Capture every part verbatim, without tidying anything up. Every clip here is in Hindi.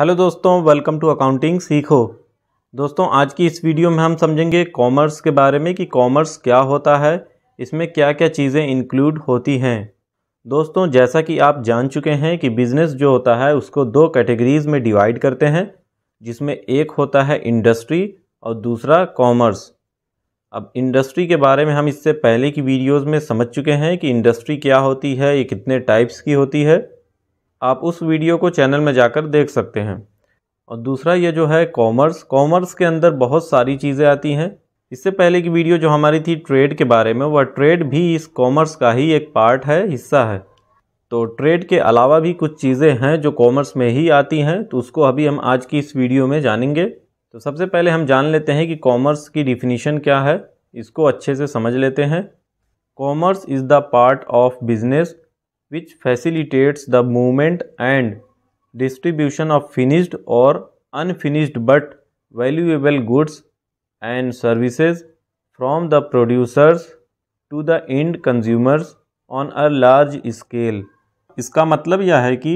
हेलो दोस्तों, वेलकम टू अकाउंटिंग सीखो। दोस्तों आज की इस वीडियो में हम समझेंगे कॉमर्स के बारे में कि कॉमर्स क्या होता है, इसमें क्या क्या चीज़ें इंक्लूड होती हैं। दोस्तों जैसा कि आप जान चुके हैं कि बिज़नेस जो होता है उसको दो कैटेगरीज़ में डिवाइड करते हैं, जिसमें एक होता है इंडस्ट्री और दूसरा कॉमर्स। अब इंडस्ट्री के बारे में हम इससे पहले की वीडियोज़ में समझ चुके हैं कि इंडस्ट्री क्या होती है, ये कितने टाइप्स की होती है। आप उस वीडियो को चैनल में जाकर देख सकते हैं। और दूसरा ये जो है कॉमर्स, कॉमर्स के अंदर बहुत सारी चीज़ें आती हैं। इससे पहले की वीडियो जो हमारी थी ट्रेड के बारे में, वह ट्रेड भी इस कॉमर्स का ही एक पार्ट है, हिस्सा है। तो ट्रेड के अलावा भी कुछ चीज़ें हैं जो कॉमर्स में ही आती हैं, तो उसको अभी हम आज की इस वीडियो में जानेंगे। तो सबसे पहले हम जान लेते हैं कि कॉमर्स की डिफिनीशन क्या है, इसको अच्छे से समझ लेते हैं। Commerce is the part of business which facilitates the movement and distribution of finished or unfinished but valuable goods and services from the producers to the end consumers on a large scale। इसका मतलब यह है कि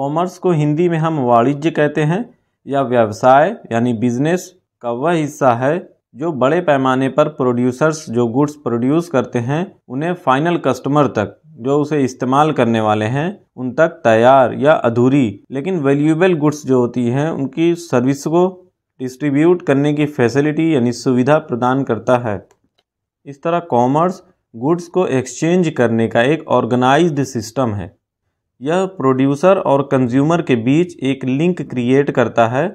कॉमर्स को हिंदी में हम वाणिज्य कहते हैं, या व्यवसाय यानी बिजनेस का वह हिस्सा है जो बड़े पैमाने पर प्रोड्यूसर्स जो गुड्स प्रोड्यूस करते हैं उन्हें फाइनल कस्टमर तक, जो उसे इस्तेमाल करने वाले हैं उन तक तैयार या अधूरी लेकिन वैल्यूएबल गुड्स जो होती हैं उनकी सर्विस को डिस्ट्रीब्यूट करने की फैसिलिटी यानी सुविधा प्रदान करता है। इस तरह कॉमर्स गुड्स को एक्सचेंज करने का एक ऑर्गेनाइज्ड सिस्टम है। यह प्रोड्यूसर और कंज्यूमर के बीच एक लिंक क्रिएट करता है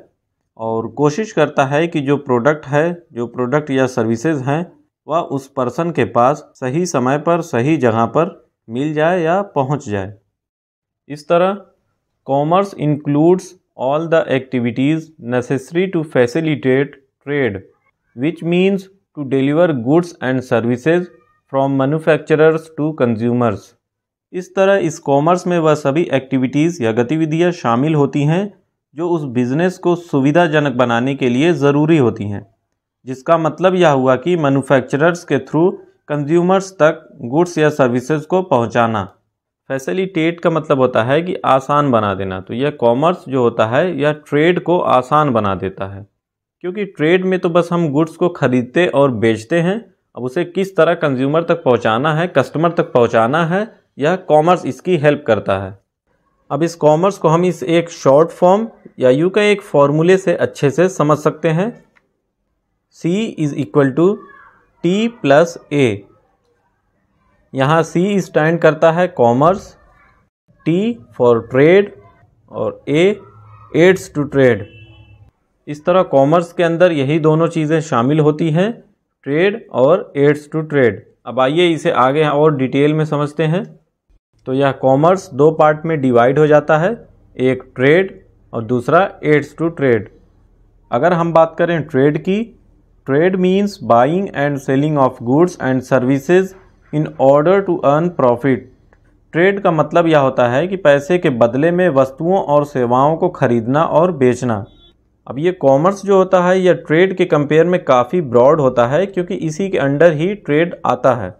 और कोशिश करता है कि जो प्रोडक्ट है, जो प्रोडक्ट या सर्विसेज हैं, वह उस पर्सन के पास सही समय पर सही जगह पर मिल जाए या पहुंच जाए। इस तरह commerce includes all the activities necessary to facilitate trade which means to deliver goods and services from manufacturers to consumers. इस तरह इस कॉमर्स में वह सभी एक्टिविटीज़ या गतिविधियां शामिल होती हैं जो उस बिज़नेस को सुविधाजनक बनाने के लिए ज़रूरी होती हैं। जिसका मतलब यह हुआ कि मैन्युफैक्चरर्स के थ्रू कंज्यूमर्स तक गुड्स या सर्विसेज को पहुंचाना। फैसिलिटेट का मतलब होता है कि आसान बना देना। तो यह कॉमर्स जो होता है यह ट्रेड को आसान बना देता है, क्योंकि ट्रेड में तो बस हम गुड्स को ख़रीदते और बेचते हैं। अब उसे किस तरह कंज्यूमर तक पहुंचाना है, कस्टमर तक पहुंचाना है, यह कॉमर्स इसकी हेल्प करता है। अब इस कॉमर्स को हम इस एक शॉर्ट फॉर्म या यू के एक फॉर्मूले से अच्छे से समझ सकते हैं। C is equal to T plus A. यहाँ C स्टैंड करता है कॉमर्स, T फॉर ट्रेड और A एड्स टू ट्रेड। इस तरह कॉमर्स के अंदर यही दोनों चीज़ें शामिल होती हैं, ट्रेड और एड्स टू ट्रेड। अब आइए इसे आगे और डिटेल में समझते हैं। तो यह कॉमर्स दो पार्ट में डिवाइड हो जाता है, एक ट्रेड और दूसरा एड्स टू ट्रेड। अगर हम बात करें ट्रेड की, trade means buying and selling of goods and services in order to earn profit. Trade का मतलब यह होता है कि पैसे के बदले में वस्तुओं और सेवाओं को खरीदना और बेचना। अब ये कॉमर्स जो होता है यह ट्रेड के कंपेयर में काफ़ी ब्रॉड होता है, क्योंकि इसी के अंडर ही ट्रेड आता है।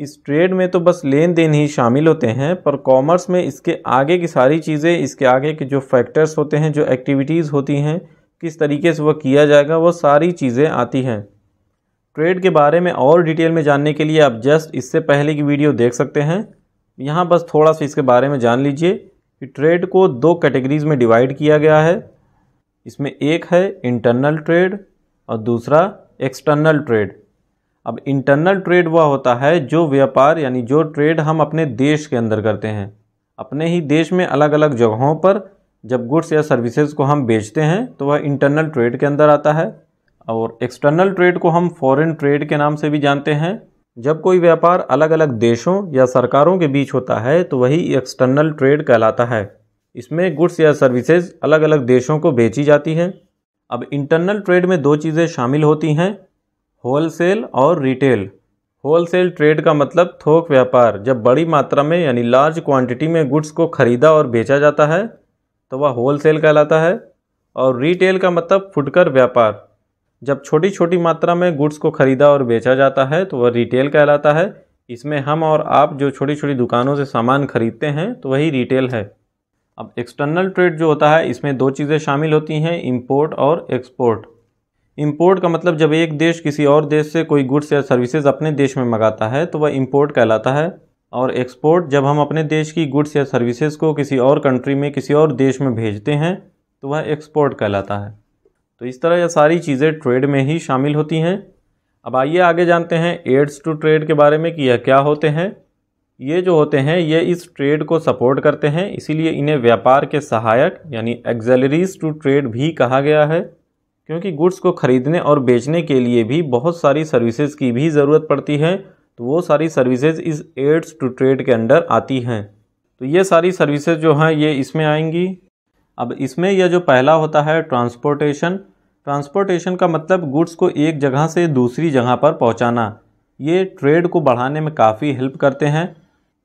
इस ट्रेड में तो बस लेन देन ही शामिल होते हैं, पर कॉमर्स में इसके आगे की सारी चीज़ें, इसके आगे के जो फैक्टर्स होते हैं, जो एक्टिविटीज़ होती हैं, किस तरीके से वह किया जाएगा, वो सारी चीज़ें आती हैं। ट्रेड के बारे में और डिटेल में जानने के लिए आप जस्ट इससे पहले की वीडियो देख सकते हैं। यहाँ बस थोड़ा सा इसके बारे में जान लीजिए कि ट्रेड को दो कैटेगरीज़ में डिवाइड किया गया है। इसमें एक है इंटरनल ट्रेड और दूसरा एक्सटर्नल ट्रेड। अब इंटरनल ट्रेड वह होता है जो व्यापार यानी जो ट्रेड हम अपने देश के अंदर करते हैं, अपने ही देश में अलग अलग जगहों पर जब गुड्स या सर्विसेज को हम बेचते हैं तो वह इंटरनल ट्रेड के अंदर आता है। और एक्सटर्नल ट्रेड को हम फॉरेन ट्रेड के नाम से भी जानते हैं। जब कोई व्यापार अलग अलग देशों या सरकारों के बीच होता है तो वही एक्सटर्नल ट्रेड कहलाता है। इसमें गुड्स या सर्विसेज अलग अलग देशों को बेची जाती हैं। अब इंटरनल ट्रेड में दो चीज़ें शामिल होती हैं, होलसेल और रिटेल। होलसेल ट्रेड का मतलब थोक व्यापार, जब बड़ी मात्रा में यानी लार्ज क्वांटिटी में गुड्स को ख़रीदा और बेचा जाता है तो वह होलसेल कहलाता है। और रिटेल का मतलब फुटकर व्यापार, जब छोटी छोटी मात्रा में गुड्स को ख़रीदा और बेचा जाता है तो वह रिटेल कहलाता है। इसमें हम और आप जो छोटी छोटी दुकानों से सामान खरीदते हैं तो वही रिटेल है। अब एक्सटर्नल ट्रेड जो होता है इसमें दो चीज़ें शामिल होती हैं, इंपोर्ट और एक्सपोर्ट। इंपोर्ट का मतलब जब एक देश किसी और देश से कोई गुड्स या सर्विसेज अपने देश में मंगाता है तो वह इंपोर्ट कहलाता है, और एक्सपोर्ट जब हम अपने देश की गुड्स या सर्विसेज को किसी और कंट्री में किसी और देश में भेजते हैं तो वह एक्सपोर्ट कहलाता है। तो इस तरह यह सारी चीज़ें ट्रेड में ही शामिल होती हैं। अब आइए आगे जानते हैं एड्स टू ट्रेड के बारे में कि यह क्या होते हैं। ये जो होते हैं ये इस ट्रेड को सपोर्ट करते हैं, इसीलिए इन्हें व्यापार के सहायक यानी एक्सेलरीज टू ट्रेड भी कहा गया है, क्योंकि गुड्स को ख़रीदने और बेचने के लिए भी बहुत सारी सर्विसेज की भी ज़रूरत पड़ती है, तो वो सारी सर्विसेज इस एड्स टू ट्रेड के अंडर आती हैं। तो ये सारी सर्विसेज जो हैं ये इसमें आएंगी। अब इसमें यह जो पहला होता है ट्रांसपोर्टेशन। ट्रांसपोर्टेशन का मतलब गुड्स को एक जगह से दूसरी जगह पर पहुंचाना। ये ट्रेड को बढ़ाने में काफ़ी हेल्प करते हैं।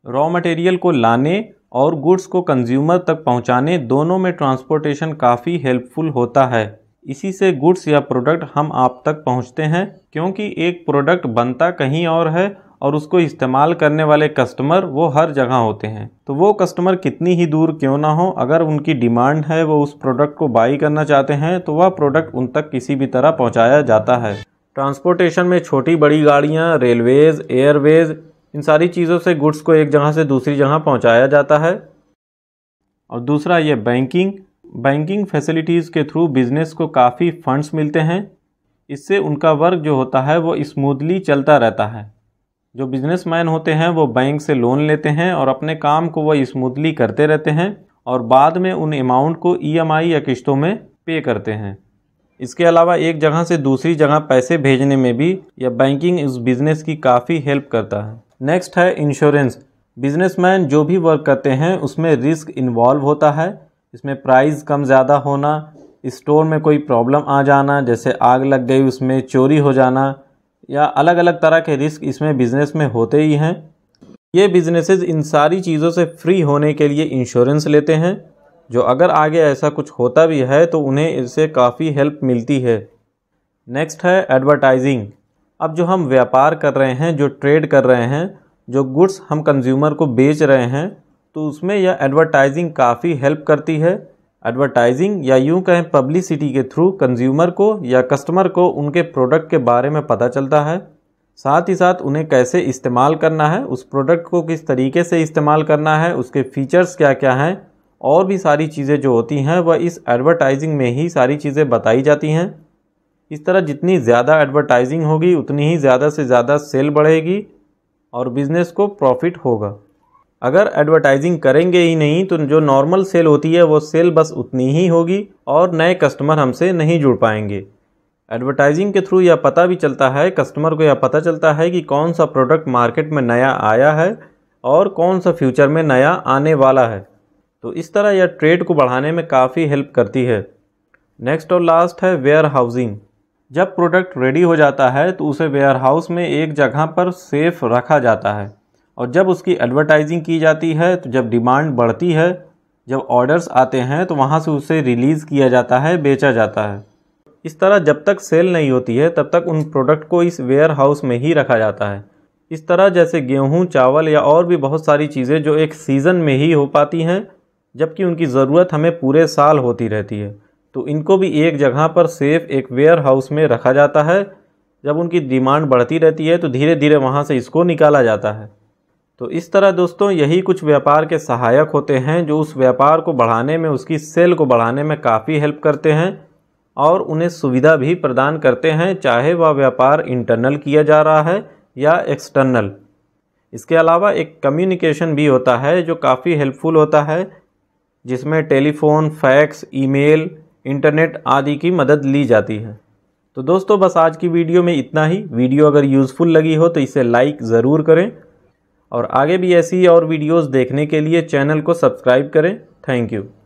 रॉ मटेरियल को लाने और गुड्स को कंज्यूमर तक पहुंचाने दोनों में ट्रांसपोर्टेशन काफ़ी हेल्पफुल होता है। इसी से गुड्स या प्रोडक्ट हम आप तक पहुंचते हैं, क्योंकि एक प्रोडक्ट बनता कहीं और है और उसको इस्तेमाल करने वाले कस्टमर वो हर जगह होते हैं। तो वो कस्टमर कितनी ही दूर क्यों ना हो, अगर उनकी डिमांड है, वो उस प्रोडक्ट को बाई करना चाहते हैं, तो वह प्रोडक्ट उन तक किसी भी तरह पहुंचाया जाता है। ट्रांसपोर्टेशन में छोटी बड़ी गाड़ियां, रेलवेज़, एयरवेज़, इन सारी चीज़ों से गुड्स को एक जगह से दूसरी जगह पहुँचाया जाता है। और दूसरा ये बैंकिंग। बैंकिंग फैसिलिटीज़ के थ्रू बिज़नेस को काफ़ी फंड्स मिलते हैं, इससे उनका वर्क जो होता है वो स्मूथली चलता रहता है। जो बिजनेसमैन होते हैं वो बैंक से लोन लेते हैं और अपने काम को वह स्मूथली करते रहते हैं, और बाद में उन अमाउंट को ईएमआई या किस्तों में पे करते हैं। इसके अलावा एक जगह से दूसरी जगह पैसे भेजने में भी यह बैंकिंग इस बिज़नेस की काफ़ी हेल्प करता है। नेक्स्ट है इंश्योरेंस। बिजनेसमैन जो भी वर्क करते हैं उसमें रिस्क इन्वॉल्व होता है। इसमें प्राइस कम ज़्यादा होना, स्टोर में कोई प्रॉब्लम आ जाना, जैसे आग लग गई उसमें चोरी हो जाना, या अलग अलग तरह के रिस्क इसमें बिज़नेस में होते ही हैं। ये बिज़नेसेस इन सारी चीज़ों से फ्री होने के लिए इंश्योरेंस लेते हैं, जो अगर आगे ऐसा कुछ होता भी है तो उन्हें इससे काफ़ी हेल्प मिलती है। नेक्स्ट है एडवर्टाइजिंग। अब जो हम व्यापार कर रहे हैं, जो ट्रेड कर रहे हैं, जो गुड्स हम कंज्यूमर को बेच रहे हैं, तो उसमें यह एडवर्टाइजिंग काफ़ी हेल्प करती है। एडवर्टाइजिंग या यूं कहें पब्लिसिटी के थ्रू कंज्यूमर को या कस्टमर को उनके प्रोडक्ट के बारे में पता चलता है, साथ ही साथ उन्हें कैसे इस्तेमाल करना है, उस प्रोडक्ट को किस तरीके से इस्तेमाल करना है, उसके फीचर्स क्या क्या हैं, और भी सारी चीज़ें जो होती हैं वह इस एडवर्टाइजिंग में ही सारी चीज़ें बताई जाती हैं। इस तरह जितनी ज़्यादा एडवर्टाइजिंग होगी उतनी ही ज़्यादा से ज़्यादा सेल बढ़ेगी और बिज़नेस को प्रॉफिट होगा। अगर एडवर्टाइजिंग करेंगे ही नहीं तो जो नॉर्मल सेल होती है वो सेल बस उतनी ही होगी और नए कस्टमर हमसे नहीं जुड़ पाएंगे। एडवर्टाइजिंग के थ्रू यह पता भी चलता है, कस्टमर को यह पता चलता है कि कौन सा प्रोडक्ट मार्केट में नया आया है और कौन सा फ्यूचर में नया आने वाला है। तो इस तरह यह ट्रेड को बढ़ाने में काफ़ी हेल्प करती है। नेक्स्ट और लास्ट है वेयर हाउसिंग। जब प्रोडक्ट रेडी हो जाता है तो उसे वेयर हाउस में एक जगह पर सेफ रखा जाता है, और जब उसकी एडवर्टाइजिंग की जाती है, तो जब डिमांड बढ़ती है, जब ऑर्डर्स आते हैं, तो वहाँ से उसे रिलीज़ किया जाता है, बेचा जाता है। इस तरह जब तक सेल नहीं होती है तब तक उन प्रोडक्ट को इस वेयर हाउस में ही रखा जाता है। इस तरह जैसे गेहूँ, चावल या और भी बहुत सारी चीज़ें जो एक सीज़न में ही हो पाती हैं, जबकि उनकी ज़रूरत हमें पूरे साल होती रहती है, तो इनको भी एक जगह पर सेफ़ एक वेयर हाउस में रखा जाता है। जब उनकी डिमांड बढ़ती रहती है तो धीरे धीरे वहाँ से इसको निकाला जाता है। तो इस तरह दोस्तों यही कुछ व्यापार के सहायक होते हैं जो उस व्यापार को बढ़ाने में, उसकी सेल को बढ़ाने में काफ़ी हेल्प करते हैं और उन्हें सुविधा भी प्रदान करते हैं, चाहे वह व्यापार इंटरनल किया जा रहा है या एक्सटर्नल। इसके अलावा एक कम्युनिकेशन भी होता है जो काफ़ी हेल्पफुल होता है, जिसमें टेलीफोन, फैक्स, ईमेल, इंटरनेट आदि की मदद ली जाती है। तो दोस्तों बस आज की वीडियो में इतना ही। वीडियो अगर यूज़फुल लगी हो तो इसे लाइक ज़रूर करें, और आगे भी ऐसी और वीडियोस देखने के लिए चैनल को सब्सक्राइब करें। Thank you.